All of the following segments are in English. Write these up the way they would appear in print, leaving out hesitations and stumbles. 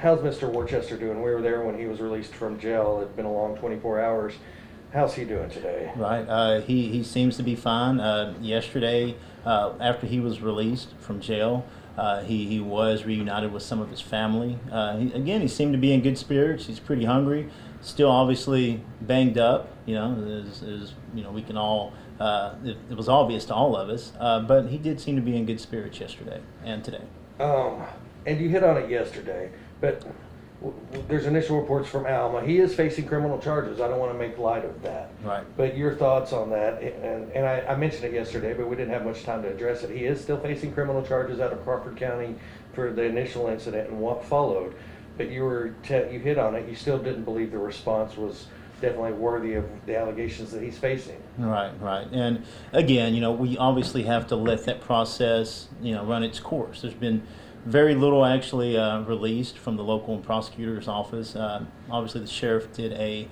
how's Mr. Worcester doing? We were there when he was released from jail. It'd been a long 24 hours. How's he doing today? Right. He seems to be fine. Yesterday, after he was released from jail, he was reunited with some of his family. He seemed to be in good spirits. He's pretty hungry. Still obviously banged up, you know, we can all, it was obvious to all of us, but he did seem to be in good spirits yesterday and today. And you hit on it yesterday, but there's initial reports from Alma. He is facing criminal charges. I don't want to make light of that. Right. But your thoughts on that, and I mentioned it yesterday, but we didn't have much time to address it. He is still facing criminal charges out of Crawford County for the initial incident and what followed. But you hit on it. You still didn't believe the response was definitely worthy of the allegations that he's facing. Right. And again, you know, we obviously have to let that process, you know, run its course. There's been very little actually released from the local prosecutor's office. Obviously, the sheriff did a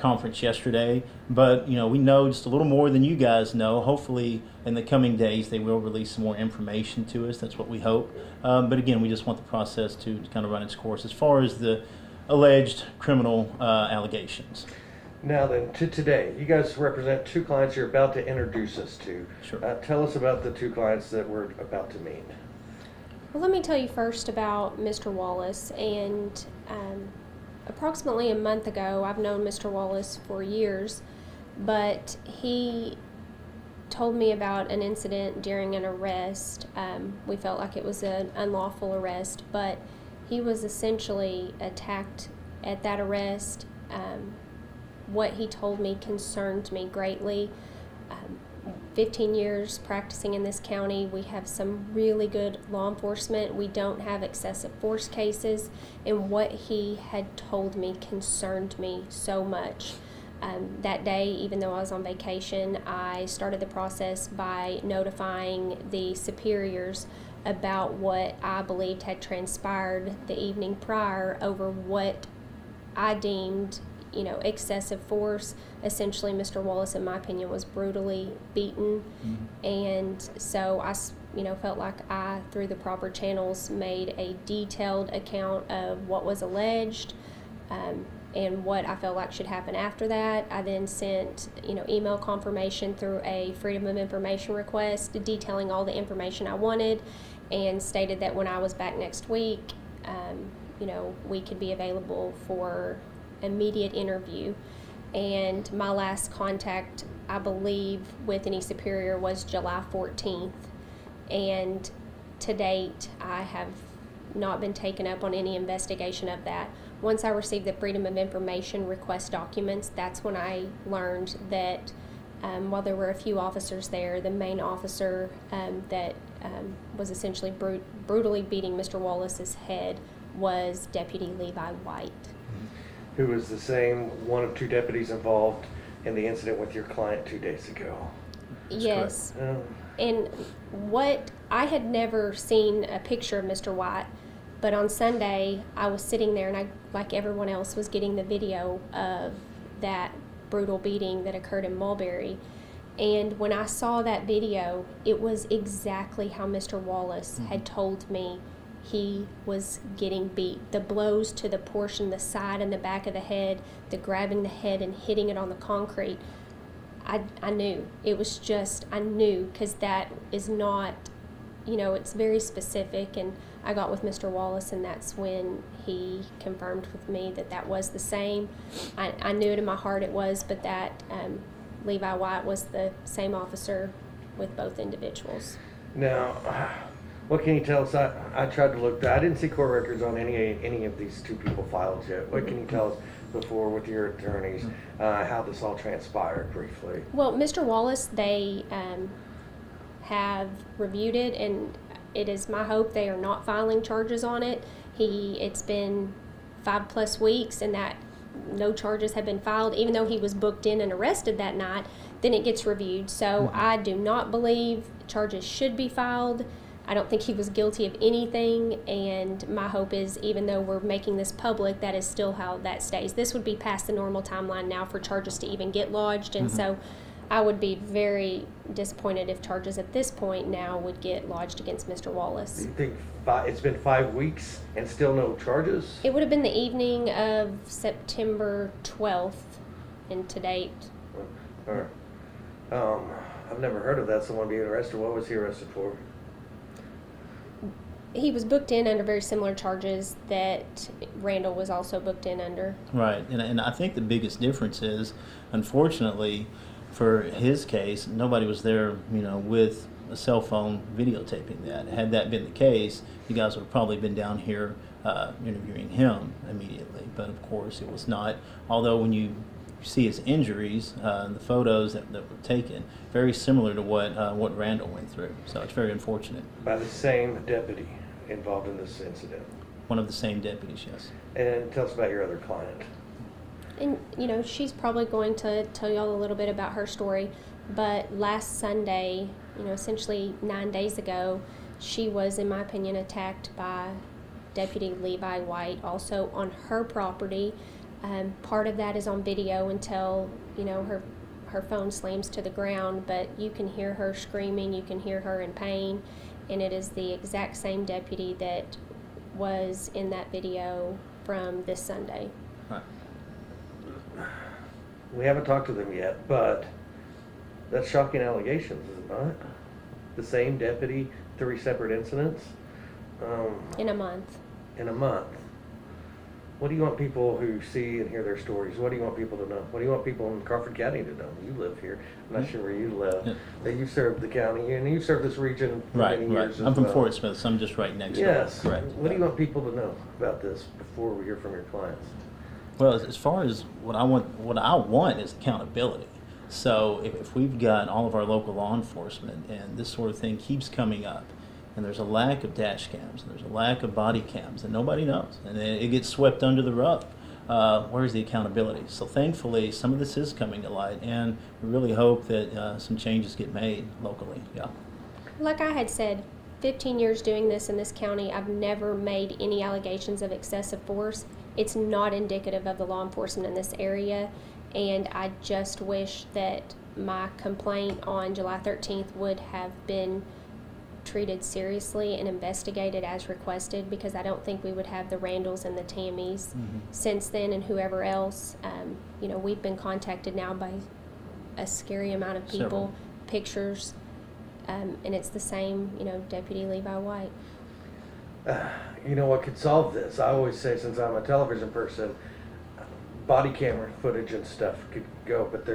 conference yesterday, but you know, we know just a little more than you guys know. Hopefully in the coming days they will release some more information to us. That's what we hope. But again, we just want the process to kind of run its course as far as the alleged criminal allegations. Now then, to today, you guys represent two clients you're about to introduce us to. Sure. Tell us about the two clients that we're about to meet. Well, let me tell you first about Mr. Wallace. And approximately a month ago, I've known Mr. Wallace for years, but he told me about an incident during an arrest. We felt like it was an unlawful arrest, but he was essentially attacked at that arrest. What he told me concerned me greatly. 15 years practicing in this county, we have some really good law enforcement. We don't have excessive force cases, and what he had told me concerned me so much. That day, even though I was on vacation, I started the process by notifying the superiors about what I believed had transpired the evening prior over what I deemed, you know, excessive force. Essentially, Mr. Wallace, in my opinion, was brutally beaten. Mm-hmm. And so I, you know, felt like I, through the proper channels, made a detailed account of what was alleged and what I felt like should happen after that. I then sent, you know, email confirmation through a Freedom of Information request detailing all the information I wanted, and stated that when I was back next week, you know, we could be available for immediate interview. And my last contact, I believe, with any superior was July 14th. And to date, I have not been taken up on any investigation of that. Once I received the Freedom of Information request documents, that's when I learned that while there were a few officers there, the main officer that was essentially brutally beating Mr. Wallace's head was Deputy Levi White, who was the same one of two deputies involved in the incident with your client 2 days ago. Yes. And what, I had never seen a picture of Mr. White, but on Sunday I was sitting there and I, like everyone else, was getting the video of that brutal beating that occurred in Mulberry. And when I saw that video, it was exactly how Mr. Wallace mm-hmm. had told me he was getting beat. The blows to the portion, the side and the back of the head, the grabbing the head and hitting it on the concrete, I knew. It was just, I knew, because that is not, you know, it's very specific. And I got with Mr. Wallace, and that's when he confirmed with me that that was the same. I knew it in my heart it was, but that Levi White was the same officer with both individuals. Now, what can you tell us? I tried to look. I didn't see court records on any of these two people filed yet. What can you tell us before with your attorneys how this all transpired briefly? Well, Mr. Wallace, they have reviewed it, and it is my hope they are not filing charges on it. It's been 5+ weeks, and that no charges have been filed, even though he was booked in and arrested that night. Then it gets reviewed. So I do not believe charges should be filed. I don't think he was guilty of anything, and my hope is, even though we're making this public, that is still how that stays. This would be past the normal timeline now for charges to even get lodged, and so I would be very disappointed if charges at this point now would get lodged against Mr. Wallace. You think it's been 5 weeks and still no charges? It would have been the evening of September 12th and to date. Or, I've never heard of that, someone being arrested. What was he arrested for? He was booked in under very similar charges that Randall was also booked in under. Right, and I think the biggest difference is, unfortunately, for his case, nobody was there, you know, with a cell phone videotaping that. Had that been the case, you guys would have probably been down here interviewing him immediately. But of course, it was not. Although when you see his injuries, the photos that were taken, very similar to what Randall went through. So it's very unfortunate. By the same deputy involved in this incident. One of the same deputies, yes. And tell us about your other client. And, you know, she's probably going to tell y'all a little bit about her story, but last Sunday, you know, essentially 9 days ago, she was, in my opinion, attacked by Deputy Levi White, also on her property. Part of that is on video until, you know, her phone slams to the ground, but you can hear her screaming, you can hear her in pain, and it is the exact same deputy that was in that video from this Sunday. Huh. We haven't talked to them yet, but that's shocking allegations, is it not? The same deputy, 3 separate incidents. In a month. In a month. What do you want people who see and hear their stories, what do you want people to know? What do you want people in Crawford County to know? You live here. I'm not sure where you live. Yeah. But you've served the county, and you've served this region for many years. I'm from Fort Smith, so I'm just right next to it. Correct. What do you want people to know about this before we hear from your clients? Well, as far as what I want is accountability. So if we've got all of our local law enforcement and this sort of thing keeps coming up, and there's a lack of dash cams, and there's a lack of body cams, and nobody knows, and it gets swept under the rug. Where's the accountability? So thankfully, some of this is coming to light, and we really hope that some changes get made locally. Yeah. Like I had said, 15 years doing this in this county, I've never made any allegations of excessive force. It's not indicative of the law enforcement in this area, and I just wish that my complaint on July 13th would have been treated seriously and investigated as requested, because I don't think we would have the Randalls and the Tammys since then, and whoever else. You know, we've been contacted now by a scary amount of people, pictures, and it's the same, you know, Deputy Levi White. You know what could solve this? I always say, since I'm a television person, body camera footage and stuff could go, but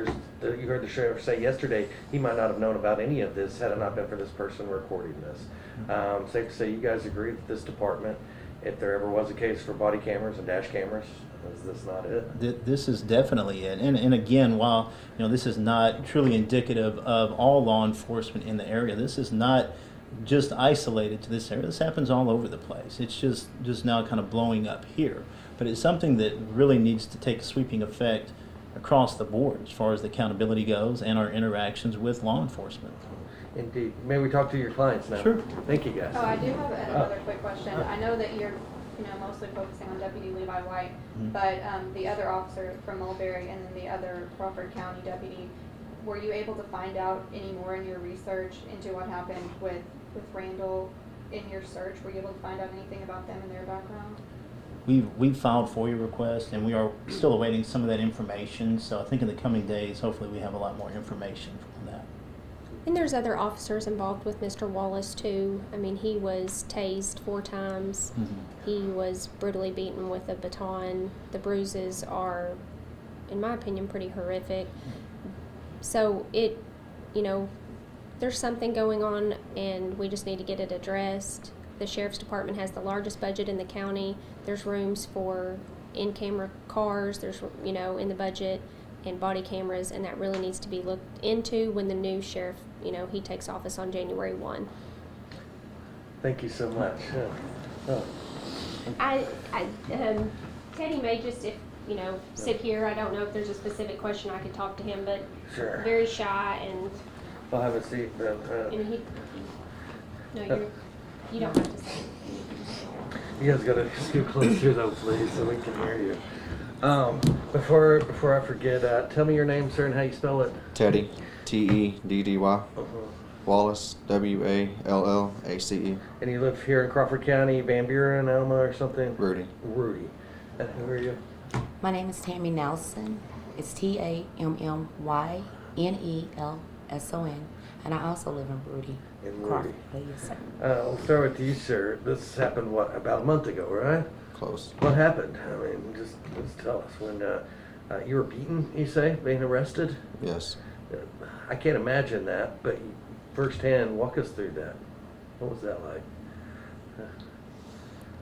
you heard the sheriff say yesterday he might not have known about any of this had it not been for this person recording this. Safe to say you guys agree that this department, if there ever was a case for body cameras and dash cameras, is this not it? This is definitely it. And again, while you know this is not truly indicative of all law enforcement in the area, this is not just isolated to this area. This happens all over the place. It's just now kind of blowing up here. But it's something that really needs to take a sweeping effect across the board as far as the accountability goes and our interactions with law enforcement. Indeed. May we talk to your clients now? Sure. Thank you, guys. Oh, I do have another quick question. I know that you're mostly focusing on Deputy Levi White, but the other officer from Mulberry and then the other Crawford County deputy, were you able to find out any more in your research into what happened with Randall in your search? Were you able to find out anything about them and their background? We filed FOIA requests, and we are still awaiting some of that information. So I think in the coming days, hopefully we have a lot more information from that. And there's other officers involved with Mr. Wallace, too. I mean, he was tased 4 times. He was brutally beaten with a baton. The bruises are, in my opinion, pretty horrific. So it, you know, there's something going on, and we just need to get it addressed. The Sheriff's Department has the largest budget in the county. There's rooms for in-camera cars, there's, you know, in the budget, and body cameras, and that really needs to be looked into when the new sheriff, you know, he takes office on January 1. Thank you so much. Teddy may just, if, you know, sit here. I don't know if there's a specific question I could talk to him, but very shy, and... I'll have a seat, but... and he, you don't have to say it. You guys gotta scoot closer though, please, so we can hear you. Before I forget, tell me your name, sir, and how you spell it. Teddy. T-E-D-D-Y. Wallace, W-A-L-L-A-C-E. And he lived here in Crawford County, Van Buren, Alma or something? Broody. Broody. And who are you? My name is Tammy Nelson. It's T-A-M-M-Y-N-E-L-S-O-N. And I also live in Broody. In Broody. Yes, sir. I'll start with you, sir. This happened, what, about a month ago, right? Close. What happened? I mean, just tell us. When you were beaten, you say, being arrested? Yes. I can't imagine that, but firsthand, walk us through that. What was that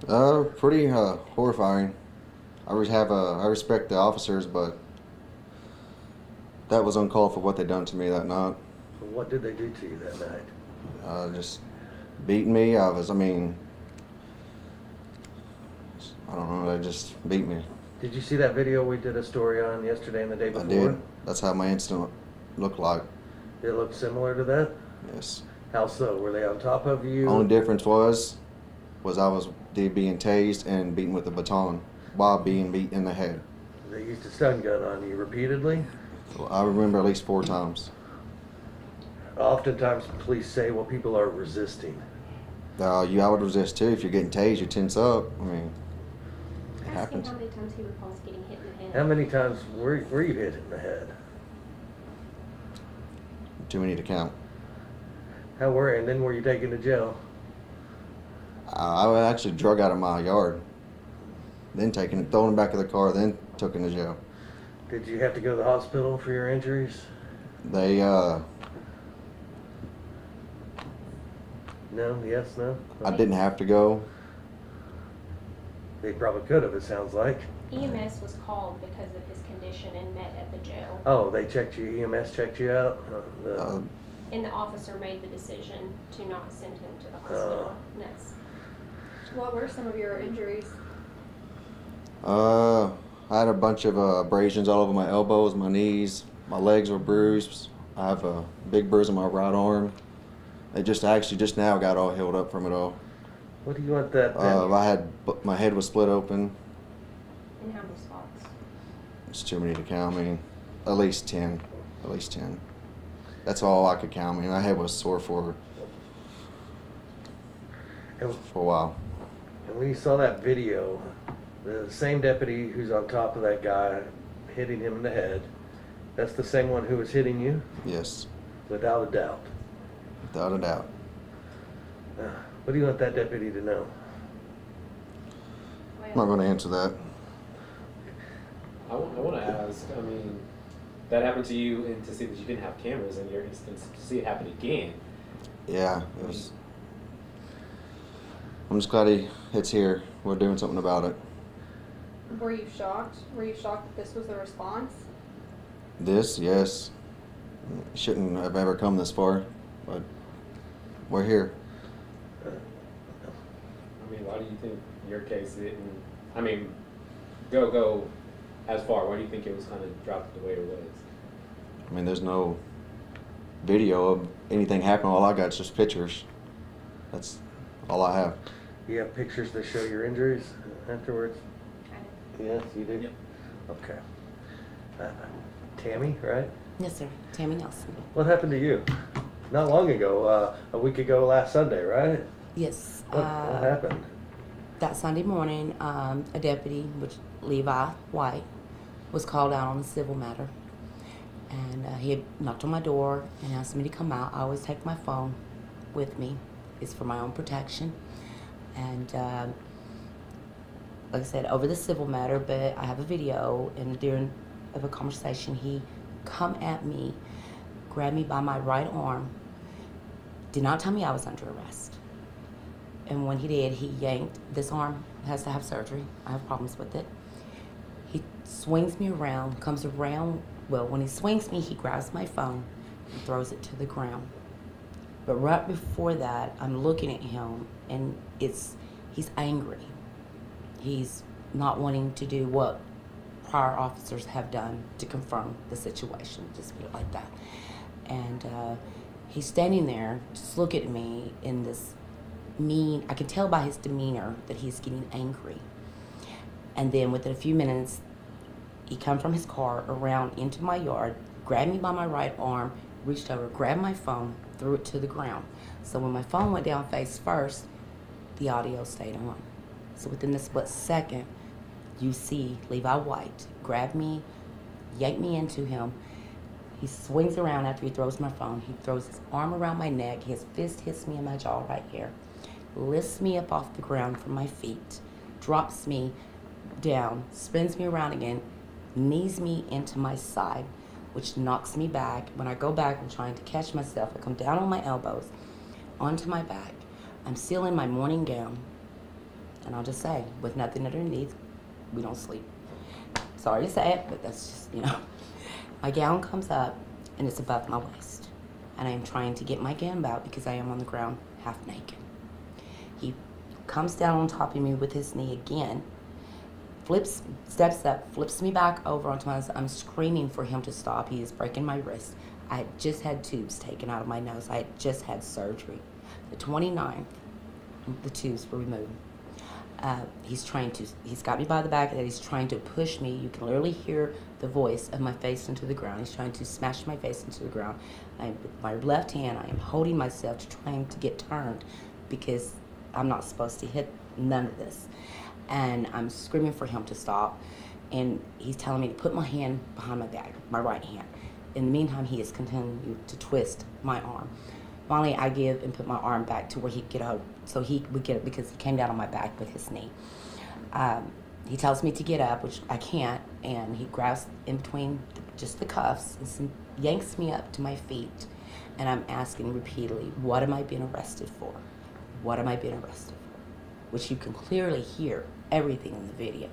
like? Pretty horrifying. I respect the officers, but that was uncalled for what they done to me that night. What did they do to you that night? Just beat me. I don't know, they just beat me. Did you see that video we did a story on yesterday and the day before? I did. That's how my incident looked like. It looked similar to that? Yes. How so? Were they on top of you? Only difference was I was being tased and beaten with a baton while being beat in the head. They used a stun gun on you repeatedly? Well, I remember at least 4 times. Oftentimes, police say, well, people are resisting. I would resist, too. If you're getting tased, you tense up. I mean, it happens. How many times he recalls getting hit in the head? How many times were you hit in the head? Too many to count. How were you? And then were you taken to jail? I was actually drug out of my yard. Then thrown him back in the car, then took him to jail. Did you have to go to the hospital for your injuries? They, No, yes, no. I didn't have to go. They probably could have, it sounds like. EMS was called because of his condition and met at the jail. Oh, they checked you, EMS checked you out? And the officer made the decision to not send him to the hospital. Yes. What were some of your injuries? I had a bunch of abrasions all over my elbows, my knees. My legs were bruised. I have a big bruise on my right arm. It just now got all healed up from it all. What do you want that? My head was split open. In how many spots? It's too many to count. I mean, at least 10. At least 10. That's all I could count. I mean, my head was sore for a while. And when you saw that video, the same deputy who's on top of that guy, hitting him in the head, that's the same one who was hitting you? Yes. Without a doubt. Without a doubt. What do you want that deputy to know? I'm not going to answer that. I want to ask, I mean, that happened to you, and to see that you didn't have cameras in your instance, to see it happen again. Yeah, it was. I'm just glad it's here. We're doing something about it. Were you shocked? Were you shocked that this was the response? This, yes. Shouldn't have ever come this far, but we're here. I mean, why do you think your case didn't, I mean, go as far? Why do you think it was kind of dropped the way it was? I mean, there's no video of anything happening. All I got is just pictures. That's all I have. You have pictures that show your injuries afterwards? Yes, you did? Yep. Okay. Tammy, right? Yes, sir. Tammy Nelson. What happened to you? Not long ago, a week ago last Sunday, right? Yes. What happened? That Sunday morning, a deputy, which Levi White, was called out on a civil matter. And he had knocked on my door and asked me to come out. I always take my phone with me. It's for my own protection. And like I said, over the civil matter, but I have a video, and during a conversation, he come at me, grabbed me by my right arm, did not tell me I was under arrest. And when he did, he yanked. This arm has to have surgery. I have problems with it. He swings me around, comes around. Well, when he swings me, he grabs my phone and throws it to the ground. But right before that, I'm looking at him, and he's angry. He's not wanting to do what prior officers have done to confirm the situation, just put it like that. And he's standing there, just look at me in this mean, I can tell by his demeanor that he's getting angry. And then within a few minutes, he come from his car around into my yard, grabbed me by my right arm, reached over, grabbed my phone, threw it to the ground. So when my phone went down face first, the audio stayed on. So within the split second, you see Levi White grab me, yank me into him. He swings around after he throws my phone. He throws his arm around my neck. His fist hits me in my jaw right here. Lifts me up off the ground from my feet. Drops me down. Spins me around again. Knees me into my side, which knocks me back. When I go back, I'm trying to catch myself. I come down on my elbows, onto my back. I'm still in my morning gown. And I'll just say, with nothing underneath, we don't sleep. Sorry to say it, but that's just, you know. My gown comes up, and it's above my waist. And I am trying to get my gown out because I am on the ground half naked. He comes down on top of me with his knee again, flips, steps up, flips me back over onto my nose. I'm screaming for him to stop. He is breaking my wrist. I had just had tubes taken out of my nose. I had just had surgery. The 29th, the tubes were removed. He's got me by the back and he's trying to push me. You can literally hear the voice of my face into the ground. He's trying to smash my face into the ground. With my left hand, I am holding myself to trying to get turned because I'm not supposed to hit none of this. And I'm screaming for him to stop. And he's telling me to put my hand behind my back, my right hand. In the meantime, he is continuing to twist my arm. Finally, I give and put my arm back to where he'd get up, so he would get up because he came down on my back with his knee. He tells me to get up, which I can't, and he grabs in between just the cuffs and yanks me up to my feet. And I'm asking repeatedly, what am I being arrested for? What am I being arrested for? Which you can clearly hear everything in the video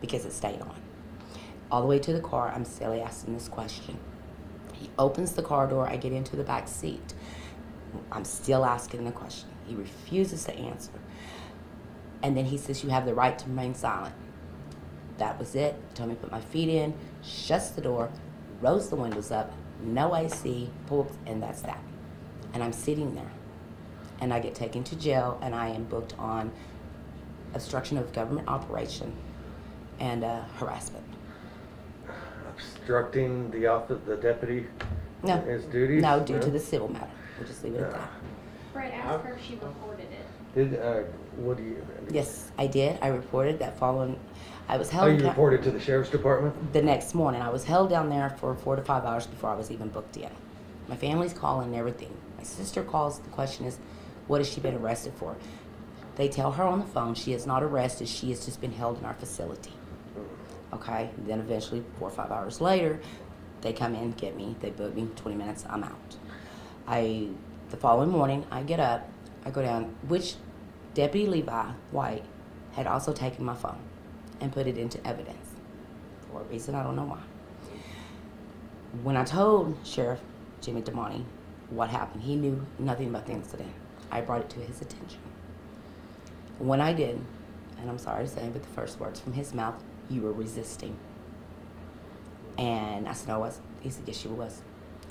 because it stayed on. All the way to the car, I'm still asking this question. He opens the car door, I get into the back seat. I'm still asking the question. He refuses to answer. And then he says, you have the right to remain silent. That was it. He told me to put my feet in, shuts the door, rolls the windows up, no AC, pulls, and that's that. And I'm sitting there. And I get taken to jail, and I am booked on obstruction of government operation and harassment. Obstructing the office of the deputy in his duties? No, due to the civil matter. We'll just leave it at that. Brett, asked her if she reported it. Yes, I did. I reported that following. I was held. Oh, you reported to the sheriff's department? The next morning. I was held down there for 4 to 5 hours before I was even booked in. My family's calling and everything. My sister calls. The question is, what has she been arrested for? They tell her on the phone she is not arrested. She has just been held in our facility. Okay. And then eventually, 4 or 5 hours later, they come in, get me. They book me. 20 minutes. I'm out. The following morning, I get up, I go down, which Deputy Levi White had also taken my phone and put it into evidence for a reason I don't know why. When I told Sheriff Jimmy DeMonte what happened, he knew nothing about the incident. I brought it to his attention. When I did, and I'm sorry to say, but the first words from his mouth, you were resisting. And I said, no, I wasn't. He said, yes, you was.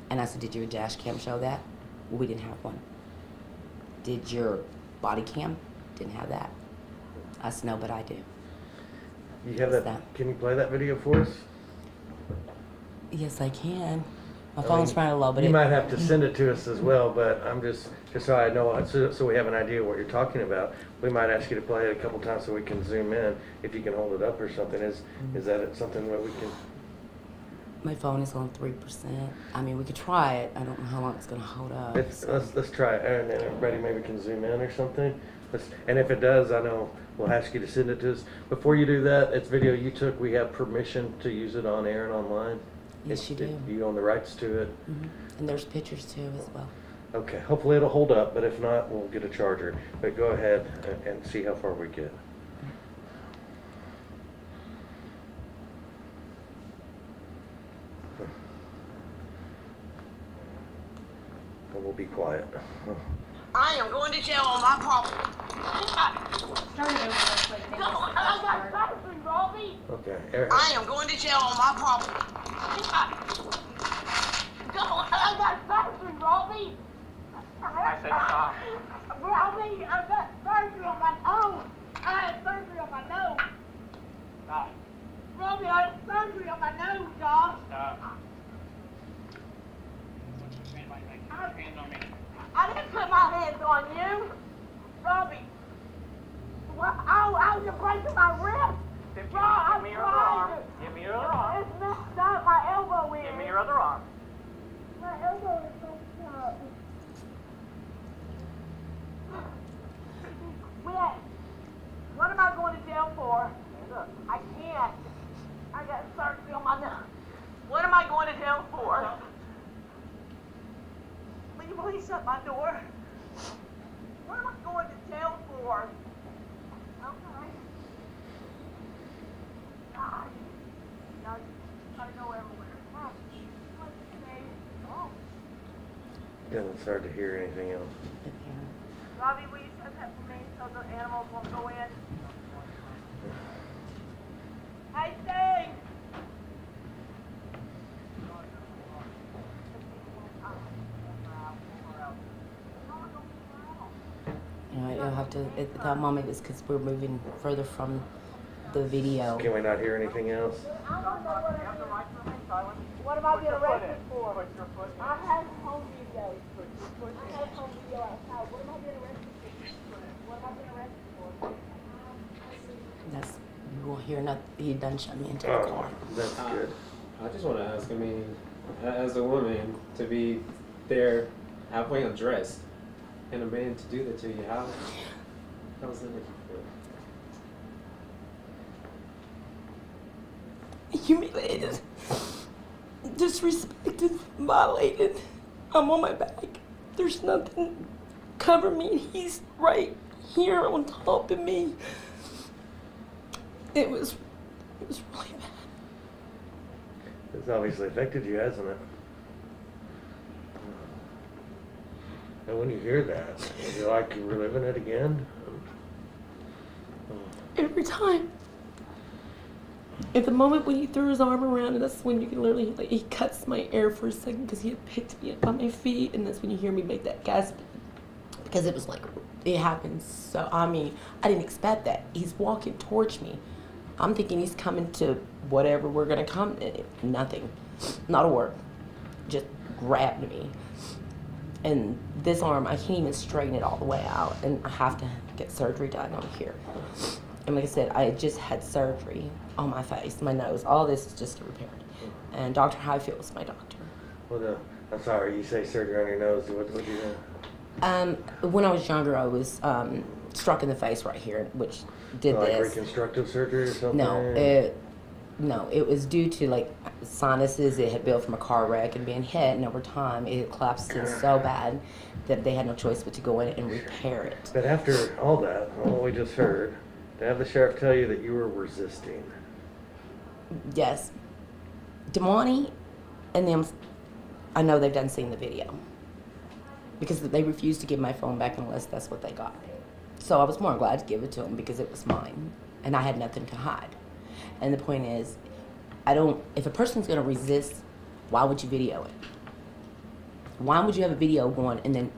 And I said, did your dash cam show that? Well, we didn't have one. Did your body cam? Didn't have that. I said, no, but I do. You have that? Can you play that video for us? Yes, I can. My phone's running low, but you might have to send it to us as well, but I'm just so I know, so we have an idea what you're talking about. We might ask you to play it a couple times so we can zoom in, if you can hold it up or something. Is that something that we can... My phone is on 3%. I mean, we could try it. I don't know how long it's gonna hold up. Let's try it, and then everybody maybe can zoom in or something. And if it does, I know we'll ask you to send it to us. Before you do that, it's video you took. We have permission to use it on air and online. Yes, you do. You own the rights to it. Mm-hmm. And there's pictures too as well. Okay. Hopefully it'll hold up, but if not, we'll get a charger. But go ahead and see how far we get. We'll be quiet. I am going to jail on my property. Okay. I am going to jail on my property. I got surgery on my nose. Robbie, I had surgery on my nose, y'all. I didn't put my hands on you, Robbie. Well, I was afraid of my wrist. Give me your other arm. Give me your other arm. It's messed up. My elbow is. Give me your other arm. My elbow is messed up. Wait. What am I going to jail for? I can't. I got surgery on my nose. What am I going to jail for? Will you please shut my door? What am I going to jail for? Okay. God. Now you gotta go everywhere. Huh? It doesn't start to hear anything else. Robbie, will you shut that for me so the animals won't go in? I say! No, you'll have to, at that moment, it's because we're moving further from the video. Can we not hear anything else? I don't know what I'm doing. What am I getting arrested for? I have home video. I have home video outside. What am I getting arrested for? What am I getting arrested for? That's... We'll hear nothing. He done shut me into the car. That's good. I just want to ask, I mean, as a woman, to be there halfway undressed and a man to do that to you, how does that make you feel? Humiliated. Disrespected. Violated. I'm on my back. There's nothing cover me. He's right here on top of me. It was really bad. It's obviously affected you, hasn't it? And when you hear that, is it like you're reliving it again? Every time. At the moment when he threw his arm around, and that's when you can literally, like, he cuts my air for a second because he had picked me up by my feet, and that's when you hear me make that gasp. Because it was like, it happens. So, I mean, I didn't expect that. He's walking towards me. I'm thinking he's coming to whatever we're going to come. Nothing. Not a word. Just grabbed me. And this arm, I can't even straighten it all the way out. And I have to get surgery done on here. And like I said, I just had surgery on my face, my nose. All this is just repaired. And Dr. Highfield was my doctor. Well, no, I'm sorry. You say surgery on your nose. What do you know? When I was younger, I was struck in the face right here, which did this. Like reconstructive surgery or something? No, it was due to, like, sinuses. It had built from a car wreck and being hit, and over time it had collapsed in so bad that they had no choice but to go in and repair it. But after all that, all we just heard, to have the sheriff tell you that you were resisting. Yes. DeMonte and them, I know they've done seen the video. Because they refused to give my phone back unless that's what they got. So I was more glad to give it to them because it was mine, and I had nothing to hide. And the point is, I don't. If a person's going to resist, why would you video it? Why would you have a video going and then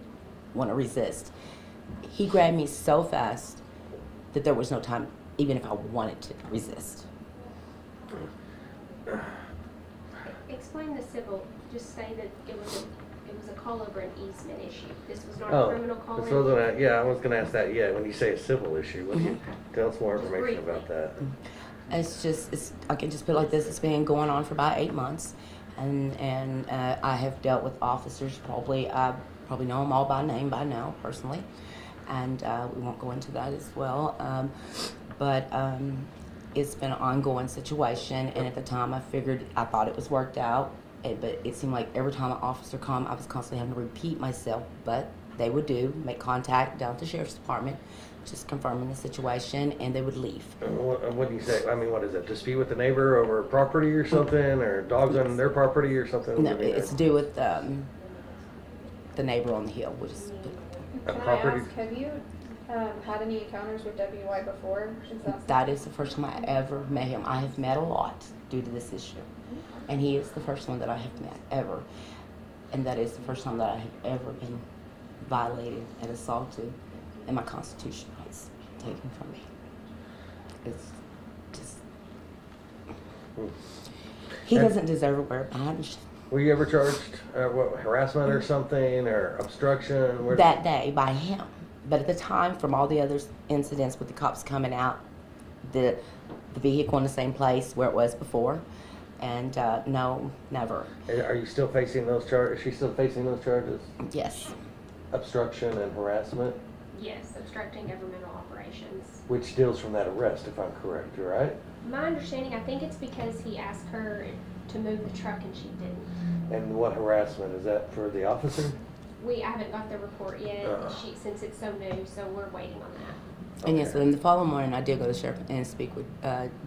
want to resist? He grabbed me so fast that there was no time, even if I wanted to resist. Explain the civil. Just say that it was. It was a call-over and easement issue. This was not a criminal call-over. Yeah, I was going to ask that. Yeah, when you say a civil issue, what do you tell us more information about that? It's just, I can just put it like this. It's been going on for about 8 months, and I have dealt with officers. I probably know them all by name by now, personally, and we won't go into that as well. It's been an ongoing situation, and at the time, I thought it was worked out. But it seemed like every time an officer come, I was constantly having to repeat myself. But they would make contact down at the sheriff's department, just confirming the situation, and they would leave. What do you say? I mean, what is it? Dispute with the neighbor over property or something, or dogs on their property or something? No, it's to do with the neighbor on the hill. Which is a property. Can I ask, have you had any encounters with WY before? That is the first time I ever met him. I have met a lot due to this issue. And he is the first one that I have met ever. And that is the first time that I have ever been violated and assaulted, and my constitution rights taken from me. It's just... He doesn't deserve to wear a badge. Were you ever charged harassment or something, or obstruction? That day by him. But at the time, from all the other incidents with the cops coming out, the vehicle in the same place where it was before, and no, never. And are you still facing those charges? Is she still facing those charges? Yes. Obstruction and harassment? Yes, obstructing governmental operations. Which deals from that arrest, if I'm correct, right? My understanding, I think it's because he asked her to move the truck and she didn't. And what harassment? Is that for the officer? I haven't got the report yet, since it's so new, so we're waiting on that. And yes, so in the following morning, I did go to the sheriff and speak with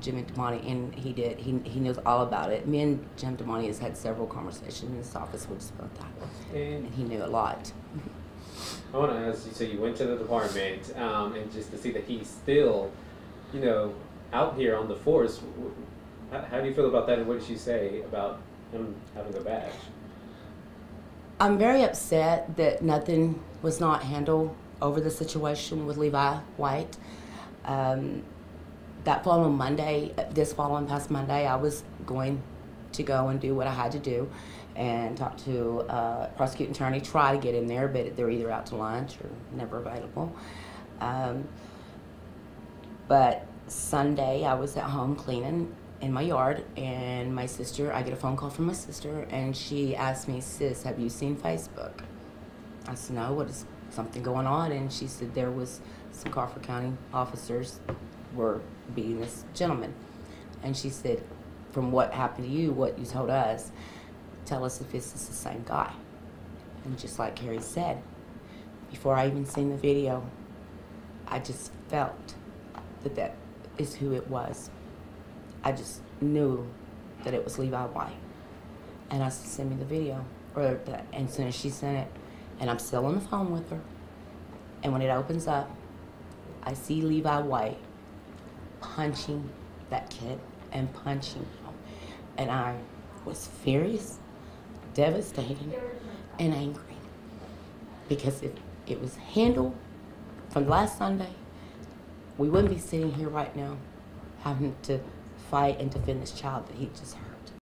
Jimmy DeMonte, and he did. He knows all about it. Me and Jim DeMonte has had several conversations in his office about that, and he knew a lot. I want to ask you, so you went to the department, and just to see that he's still, you know, out here on the force, how do you feel about that, and what did she say about him having a badge? I'm very upset that nothing was not handled over the situation with Levi White. That following Monday, this following past Monday, I was going to go and do what I had to do and talk to prosecuting attorney, try to get in there, but they're either out to lunch or never available. But Sunday, I was at home cleaning in my yard, and my sister, I get a phone call from my sister, and she asked me, "Sis, have you seen Facebook?" I said, "No, what is something going on?" And she said there was some Crawford County officers were beating this gentleman. And she said, "From what happened to you, what you told us, tell us if this is the same guy." And just like Carrie said, before I even seen the video, I just felt that that is who it was. I just knew that it was Levi White. And I said, "Send me the video." And as soon as she sent it, and I'm still on the phone with her, and when it opens up, I see Levi White punching that kid and punching him. And I was furious, devastated, and angry. Because if it was handled from last Sunday, we wouldn't be sitting here right now having to fight and defend this child that he just hurt.